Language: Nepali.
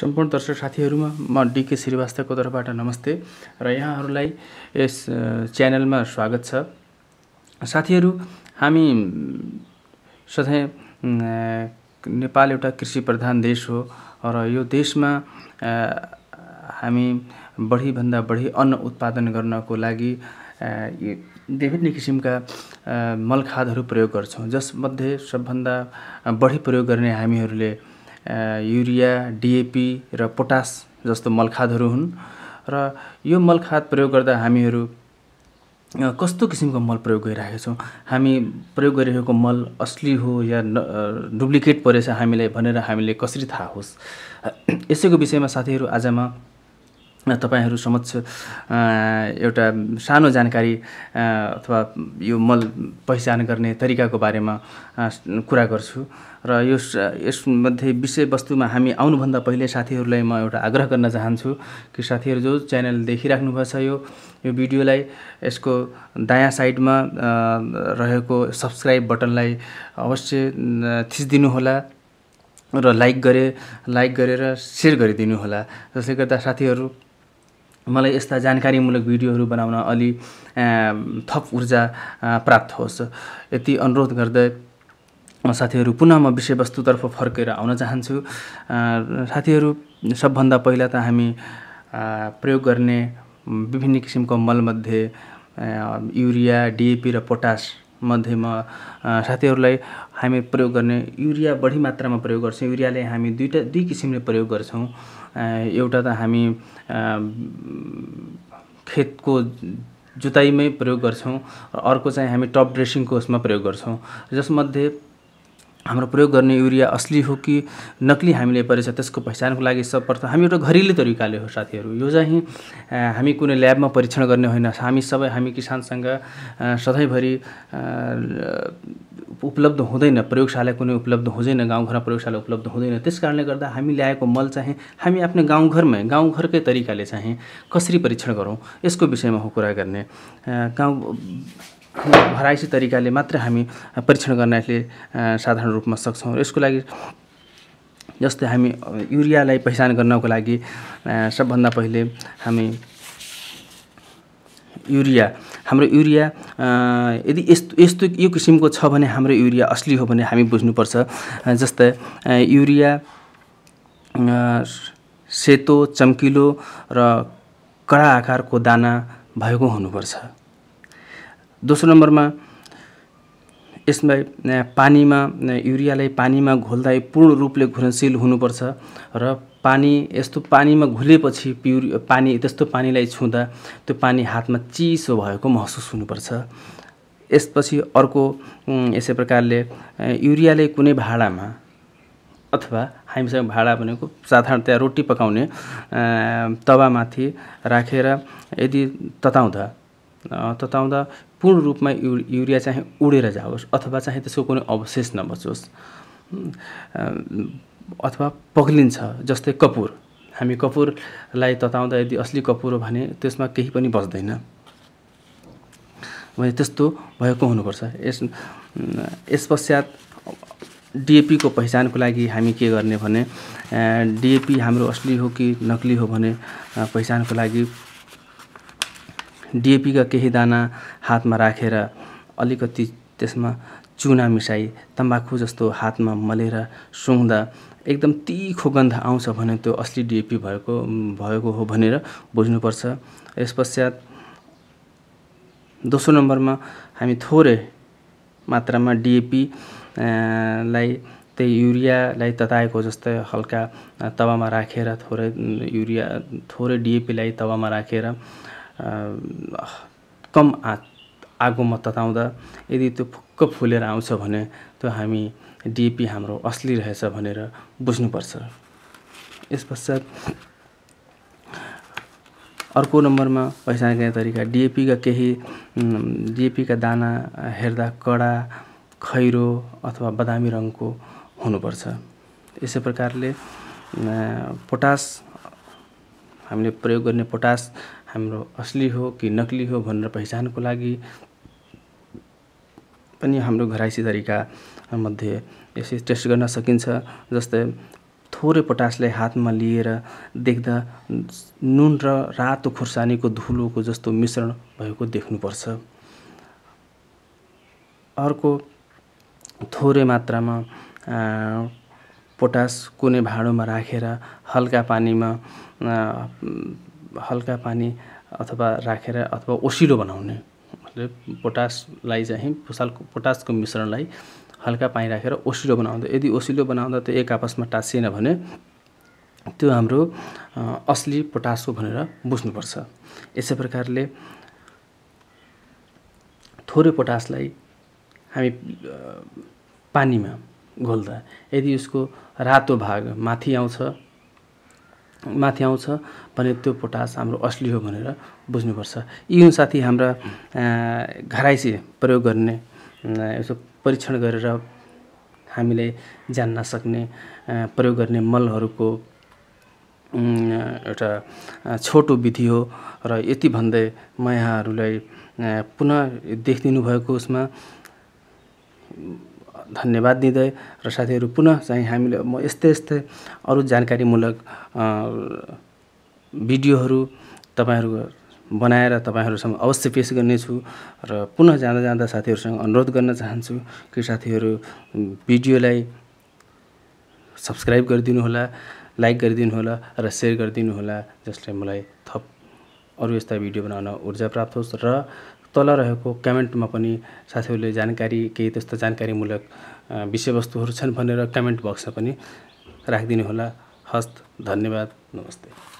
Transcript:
सम्पूर्ण दर्शक साथीहरुमा म डीके श्रीवास्तवको तर्फबाट नमस्ते र यहाँहरुलाई यस च्यानलमा स्वागत छ। साथीहरु, हामी सधैं नेपाल एउटा कृषि प्रधान देश हो र यो देशमा हामी बढी भन्दा बढी अन्न उत्पादन गर्नको लागि विभिन्न किसिमका मलखादहरु प्रयोग गर्छौं। जसमध्ये सबभन्दा बढी प्रयोग गर्ने हामीहरुले यूरिया, डीएपी र पोटाश जस्तो मलखादहरु हुन् र यो मलखाद प्रयोग गर्दा हामीहरु कस्तो किसिमको मल प्रयोग गरिरहेका छौं, हामी प्रयोग गरिरहेको मल असली हो या डुप्लिकेट परेछ हामीलाई भनेर हामीले कसरी थाहा होस्, यसैको विषयमा साथीहरु आज म तपाईहरु समक्ष एउटा सानो जानकारी अथवा यो मल पहिचान गर्ने तरिकाको बारेमा कुरा गर्छु र यसमध्ये विषयवस्तुमा हामी आउनुभन्दा पहिले साथीहरुलाई म एउटा आग्रह गर्न चाहन्छु कि साथीहरु जो च्यानल देखिराख्नु भएको छ यो भिडियोलाई यसको दायाँ साइडमा रहेको सब्स्क्राइब बटनलाई अवश्य थिच्दिनु होला र लाइक गरेर शेयर गरिदिनु होला, जसले गर्दा साथीहरु मलाई यस्ता जानकारीमूलक भिडियोहरु बनाउन अलि थप ऊर्जा प्राप्त होस्। यति अनुरोध गर्दै साथीहरु पुनः म विषयवस्तुतर्फ फर्केर आउन चाहन्छु। साथीहरु, सबभन्दा पहिला त हामी प्रयोग गर्ने विभिन्न किसिमको मलमध्ये यूरिया, डीएपी र पोटाश मध्येमा साथीहरुलाई हामी प्रयोग गर्ने यूरिया बढी मात्रामा प्रयोग गर्छौं। यूरियाले हामी दुई किसिमले प्रयोग गर्छौं। एउटा त हामी खेतको जुताईमै प्रयोग गर्छौं र अर्को चाहिँ हामी टप ड्रेसिङको उसमा प्रयोग गर्छौं। जसमध्ये हाम्रो प्रयोग गर्ने यूरिया असली हो कि नकली हामीले परेछ त्यसको पहिचानको लागि सर्वप्रथम हामी एउटा घरेलु तरिकाले हो साथीहरु। यो चाहिँ हामी कुनै ल्याबमा परीक्षण गर्ने होइन। हामी किसानसँग सधैँभरि उपलब्ध हुँदैन, प्रयोगशाला कुनै उपलब्ध हुँदैन, गाउँघरमा प्रयोगशाला उपलब्ध हुँदैन। त्यसकारणले गर्दा हामी ल्याएको मल चाहिँ हामी आफ्नो गाउँघरकै तरिकाले चाहिँ कसरी परीक्षण गरौं यसको विषयमा हो कुरा गर्ने। भराइसी तरिकाले मात्र हामी परीक्षण गर्न साधारण रूपमा सक्छौं। यसको लागि जस्तै हामी यूरियालाई पहिचान गर्नको लागि सबभन्दा पहिले हामी हाम्रो यूरिया यदि यस्तो यो किसिमको छ भने हाम्रो यूरिया असली हो भने हामी बुझ्नुपर्छ। जस्तै यूरिया सेतो, चम्किलो र कडा आकारको दाना भएको हुनुपर्छ। दोस्रो नम्बरमा यसमा यूरियालाई पानीमा घोल्दा पूर्ण रूपले घुलनशील हुनुपर्छ र पानीमा घुलेपछि त्यस्तो पानीलाई छुँदा त्यो पानी हातमा चिसो भएको महसुस हुनुपर्छ। यसपछि अर्को यसै प्रकारले यूरियाले कुनै भाँडामा अथवा हामीसँग भाँडा भनेको साधारणतया रोटी पकाउने तवामाथि राखेर यदि तताउँदा पूर्ण रूपमा यूरिया चाहिँ उडेर जाओस् अथवा चाहिँ त्यसको कुनै अवशेष नबचोस् अथवा पग्लिन्छ। जस्तै कपुरलाई तताउँदा यदि असली कपुर हो भने त्यसमा केही पनि बच्दैन, भने त्यस्तो भएको हुनुपर्छ। यस पश्चात डीएपी को पहिचानको लागि हामी के गर्ने भने डीएपी हाम्रो असली हो कि नकली हो भने पहिचानको लागि डीएपी का केही दाना हातमा राखेर अलिकति त्यसमा चुना मिसाई तम्बाकु जस्तो हातमा मलेर सुँघ्दा एकदम तीखो गन्ध आउँछ भने त्यो असली डीएपी भएको हो भनेर बुझ्नुपर्छ। यस पश्चात दोस्रो नम्बरमा हामी थोरै मात्रामा डीएपी लाई त्यही यूरियालाई तताएको जस्तै हल्का तवामा राखेर थोरै डीएपीलाई तवामा राखेर कम आगोमा तताउँदा यदि त्यो फुक्क फुलेर आउँछ भने त्यो हामी डीएपी हाम्रो असली रहेछ भनेर बुझ्नुपर्छ। यस पश्चात अर्को नम्बरमा पहिचान गर्ने तरिका डीएपीका दाना हेर्दा कडा, खैरो अथवा बदामी रङको हुनुपर्छ। यसै प्रकारले पोटाश, हामीले प्रयोग गर्ने पोटाश हाम्रो असली हो कि नकली हो भनेर पहिचानको लागि पनि हाम्रो घराइसी तरिका मध्ये यसरी टेस्ट गर्न सकिन्छ। जस्तै थोरै पोटासलाई हातमा लिएर देख्दा नुन र रातो खुर्सानीको धुलोको जस्तो मिश्रण भएको देख्नुपर्छ। अर्को, थोरै मात्रामा पोटास कुनै भाँडोमा राखेर हल्का पानी अथवा राखेर अथवा ओसिलो बनाउने, मतलब पोटासलाई चाहिँ पोटासको मिश्रणलाई हल्का पानी राखेर ओसिलो बनाउँदा, यदि ओसिलो बनाउँदा त्यो एक आपसमा टाँसिएन भने त्यो हाम्रो असली पोटास हो भनेर बुझ्नुपर्छ। यसै प्रकारले थोरै पोटासलाई हामी पानीमा घोल्दा यदि उसको रातो भाग माथि आउँछ भने त्यो पोटास हाम्रो असली हो भनेर बुझ्नुपर्छ। यी हुन् साथी हाम्रा घरायसी प्रयोग गर्ने, यसो परीक्षण गरेर हामीले जान्न सक्ने प्रयोग गर्ने मलहरूको एउटा छोटो विधि हो। र यति भन्दै म यहाँहरूलाई पुनः देखिदिनु भएको उसमा धन्यवाद दिँदै र साथीहरू पुनः चाहिँ हामीले म यस्तै अरू जानकारीमूलक भिडियोहरू तपाईहरु बनाएर तपाईहरुसँग अवश्य पेश गर्नेछु। र पुनः जाँदा साथीहरुसँग अनुरोध गर्न चाहन्छु कि साथीहरु भिडियोलाई सब्स्क्राइब गरिदिनु होला, लाइक गरिदिनु होला र शेयर गरिदिनु होला, जसले मलाई थप अरू यस्ता भिडियो बनाउन ऊर्जा प्राप्त होस्। र तल रहेको कमेन्टमा पनि साथीहरूले जानकारी केही त्यस्ता जानकारीमूलक विषयवस्तुहरू छन् भनेर कमेन्ट बक्समा पनि राखिदिनु होला। हस्त, धन्यवाद, नमस्ते।